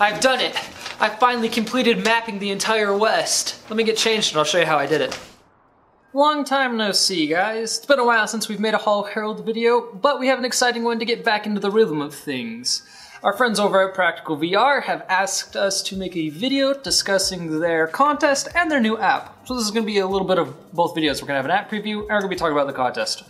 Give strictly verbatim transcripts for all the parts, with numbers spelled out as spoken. I've done it! I finally completed mapping the entire West. Let me get changed and I'll show you how I did it. Long time no see, guys. It's been a while since we've made a Holo Herald video, but we have an exciting one to get back into the rhythm of things. Our friends over at Practical V R have asked us to make a video discussing their contest and their new app. So this is going to be a little bit of both videos. We're going to have an app preview and we're going to be talking about the contest.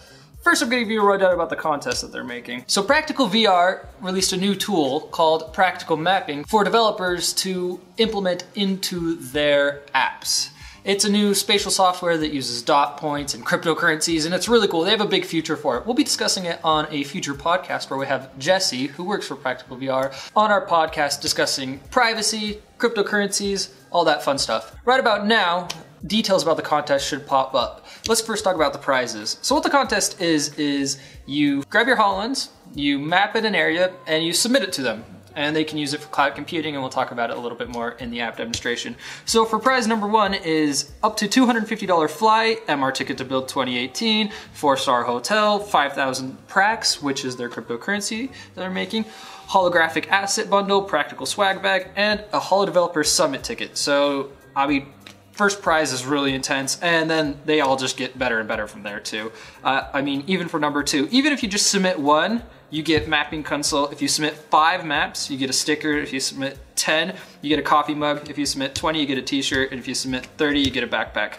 First, I'm going to give you a rundown about the contest that they're making. So Practical V R released a new tool called Practical Mapping for developers to implement into their apps. It's a new spatial software that uses dot points and cryptocurrencies, and it's really cool. They have a big future for it. We'll be discussing it on a future podcast where we have Jesse, who works for Practical V R, on our podcast discussing privacy, cryptocurrencies, all that fun stuff. Right about now, details about the contest should pop up. Let's first talk about the prizes. So what the contest is, is you grab your HoloLens, you map it an area, and you submit it to them. And they can use it for cloud computing, and we'll talk about it a little bit more in the app demonstration. So for prize number one is up to two hundred fifty dollar flight, M R ticket to Build twenty eighteen, four star hotel, five thousand Prax, which is their cryptocurrency that they're making, holographic asset bundle, practical swag bag, and a Holo Developer Summit ticket. So, I mean, first prize is really intense, and then they all just get better and better from there too. Uh, I mean, even for number two, even if you just submit one, you get mapping console. If you submit five maps, you get a sticker. If you submit ten, you get a coffee mug. If you submit twenty, you get a t-shirt. And if you submit thirty, you get a backpack.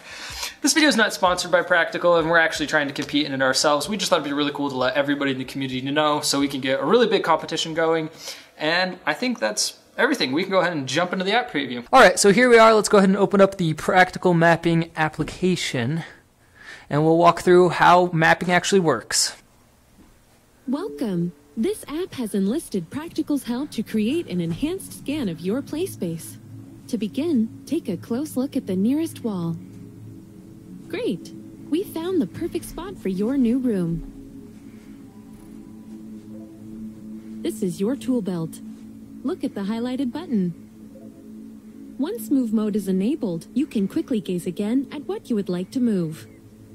This video is not sponsored by Practical, and we're actually trying to compete in it ourselves. We just thought it'd be really cool to let everybody in the community know so we can get a really big competition going. And I think that's everything. We can go ahead and jump into the app preview. All right, so here we are. Let's go ahead and open up the Practical Mapping application, and we'll walk through how mapping actually works. Welcome. This app has enlisted Practical's help to create an enhanced scan of your play space. To begin, take a close look at the nearest wall. Great! We found the perfect spot for your new room. This is your tool belt. Look at the highlighted button. Once move mode is enabled, you can quickly gaze again at what you would like to move.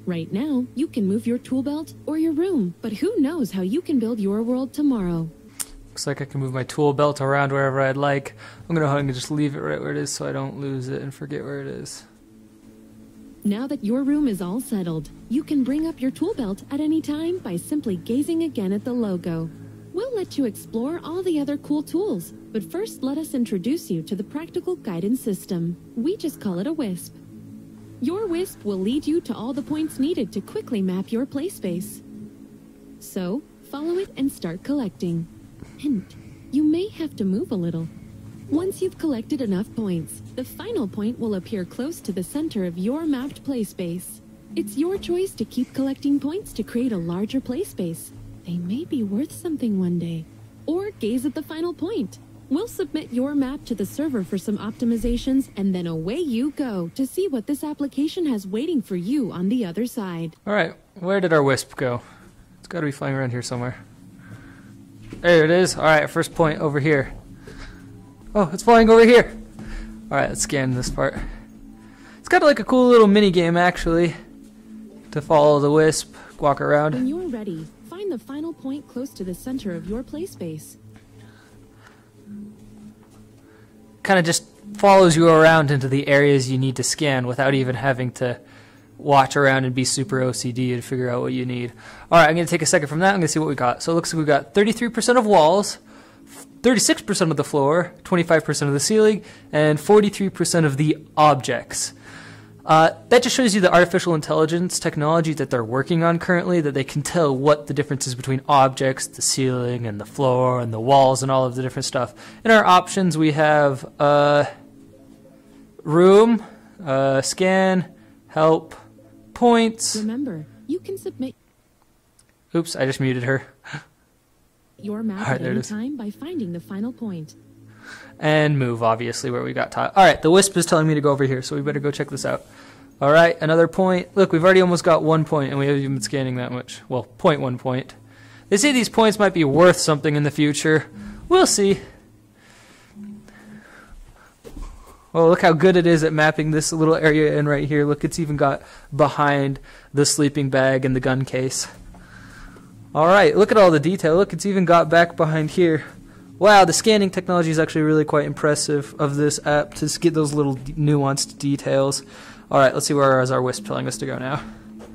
Right now, you can move your tool belt or your room, but who knows how you can build your world tomorrow. Looks like I can move my tool belt around wherever I'd like. I'm going to just leave it right where it is so I don't lose it and forget where it is. Now that your room is all settled, you can bring up your tool belt at any time by simply gazing again at the logo. We'll let you explore all the other cool tools, but first let us introduce you to the Practical Guidance System. We just call it a Wisp. Your Wisp will lead you to all the points needed to quickly map your play space. So, follow it and start collecting. Hint, you may have to move a little. Once you've collected enough points, the final point will appear close to the center of your mapped play space. It's your choice to keep collecting points to create a larger play space. They may be worth something one day. Or gaze at the final point. We'll submit your map to the server for some optimizations, and then away you go to see what this application has waiting for you on the other side. All right, where did our Wisp go? It's got to be flying around here somewhere. There it is. All right, first point over here. Oh, it's flying over here. All right, let's scan this part. It's got like a cool little mini game actually to follow the Wisp, walk around. When you're ready, find the final point close to the center of your play space. Kind of just follows you around into the areas you need to scan without even having to watch around and be super O C D and figure out what you need. All right, I'm going to take a second from that. I'm going to see what we got. So it looks like we got thirty-three percent of walls, thirty-six percent of the floor, twenty-five percent of the ceiling, and forty-three percent of the objects. Uh, that just shows you the artificial intelligence technology that they're working on currently, that they can tell what the difference is between objects, the ceiling, and the floor, and the walls, and all of the different stuff. In our options, we have uh, room, uh, scan, help, points. Remember, you can submit. Oops, I just muted her. Your map at any time by finding the final point. And move, obviously, where we got taught. All right, the Wisp is telling me to go over here, so we better go check this out. All right, another point. Look, we've already almost got one point, and we haven't even been scanning that much. Well, point one point. They say these points might be worth something in the future. We'll see. Oh, look how good it is at mapping this little area in right here. Look, it's even got behind the sleeping bag and the gun case. All right, look at all the detail. Look, it's even got back behind here. wow, the scanning technology is actually really quite impressive of this app to get those little nuanced details. All right, let's see where is our Wisp telling us to go now.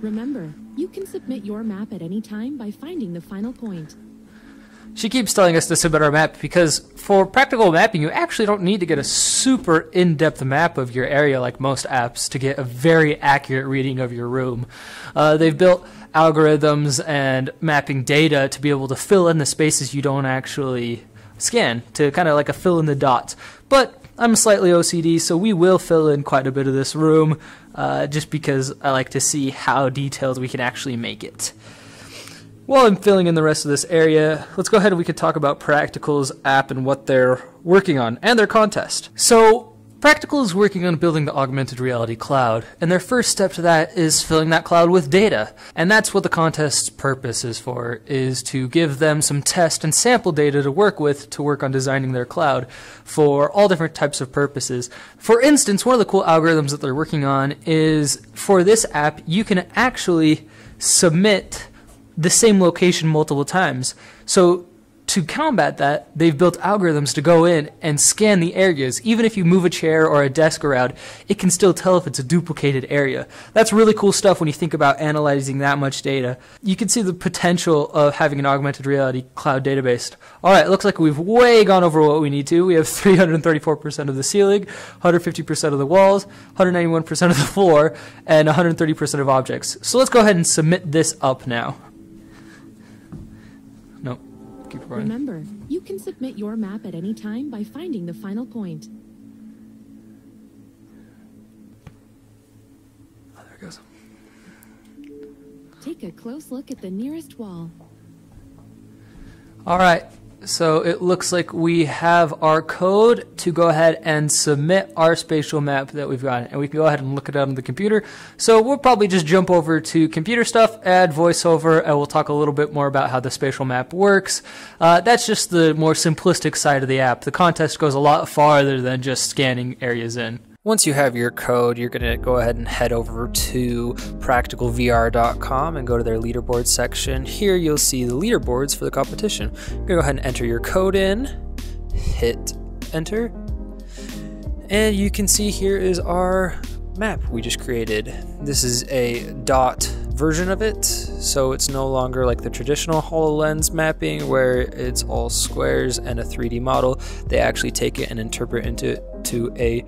Remember, you can submit your map at any time by finding the final point. She keeps telling us to submit our map because for practical mapping, you actually don't need to get a super in-depth map of your area like most apps to get a very accurate reading of your room. Uh, they've built algorithms and mapping data to be able to fill in the spaces you don't actually scan, to kind of like a fill in the dots. But I'm slightly O C D, so we will fill in quite a bit of this room uh, just because I like to see how detailed we can actually make it. While I'm filling in the rest of this area, let's go ahead and we could talk about Practical's app and what they're working on, and their contest. So Practical is working on building the augmented reality cloud, and their first step to that is filling that cloud with data. And that's what the contest's purpose is for, is to give them some test and sample data to work with to work on designing their cloud for all different types of purposes. For instance, one of the cool algorithms that they're working on is for this app, you can actually submit the same location multiple times. So to combat that, they've built algorithms to go in and scan the areas. Even if you move a chair or a desk around, it can still tell if it's a duplicated area. That's really cool stuff when you think about analyzing that much data. You can see the potential of having an augmented reality cloud database. All right, it looks like we've way gone over what we need to. We have three hundred thirty-four percent of the ceiling, one hundred fifty percent of the walls, one hundred ninety-one percent of the floor, and one hundred thirty percent of objects. So let's go ahead and submit this up now. Remember, you can submit your map at any time by finding the final point. Oh, there it goes. Take a close look at the nearest wall. All right, so it looks like we have our code to go ahead and submit our spatial map that we've got, and we can go ahead and look it up on the computer. So we'll probably just jump over to computer stuff, add voiceover, and we'll talk a little bit more about how the spatial map works. Uh, that's just the more simplistic side of the app. The contest goes a lot farther than just scanning areas in. Once you have your code, you're going to go ahead and head over to practical V R dot com and go to their leaderboard section. Here you'll see the leaderboards for the competition. You're going to go ahead and enter your code in, hit enter, and you can see here is our map we just created. This is a dot version of it, so it's no longer like the traditional HoloLens mapping where it's all squares and a three D model. They actually take it and interpret into to a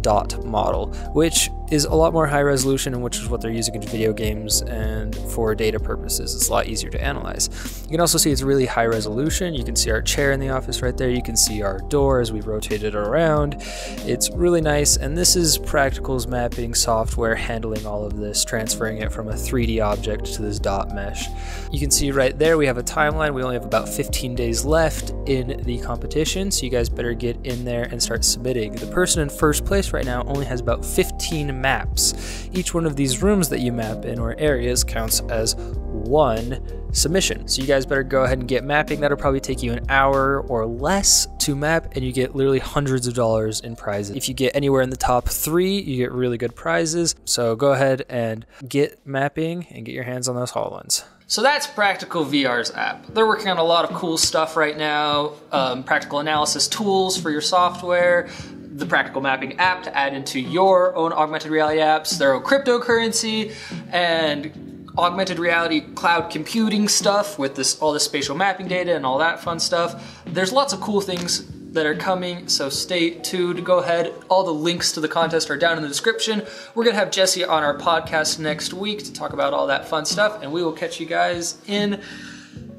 dot model, which is a lot more high resolution, and which is what they're using in video games and for data purposes. It's a lot easier to analyze. You can also see it's really high resolution. You can see our chair in the office right there. You can see our door as we rotate it around. It's really nice, and this is Practical's mapping software handling all of this, transferring it from a three D object to this dot mesh. You can see right there we have a timeline. We only have about fifteen days left in the competition, so you guys better get in there and start submitting. The person in first place right now only has about fifteen maps. Each one of these rooms that you map in or areas counts as one submission. So you guys better go ahead and get mapping. That'll probably take you an hour or less to map, and you get literally hundreds of dollars in prizes. If you get anywhere in the top three, you get really good prizes. So go ahead and get mapping and get your hands on those HoloLens. So that's Practical V R's app. They're working on a lot of cool stuff right now. Um, practical analysis tools for your software, the Practical Mapping app to add into your own augmented reality apps, their own cryptocurrency, and augmented reality cloud computing stuff with this all this spatial mapping data and all that fun stuff. There's lots of cool things that are coming, so stay tuned. Go ahead. All the links to the contest are down in the description. We're going to have Jesse on our podcast next week to talk about all that fun stuff, and we will catch you guys in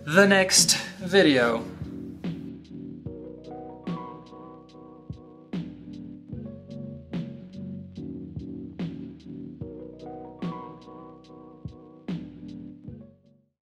the next video.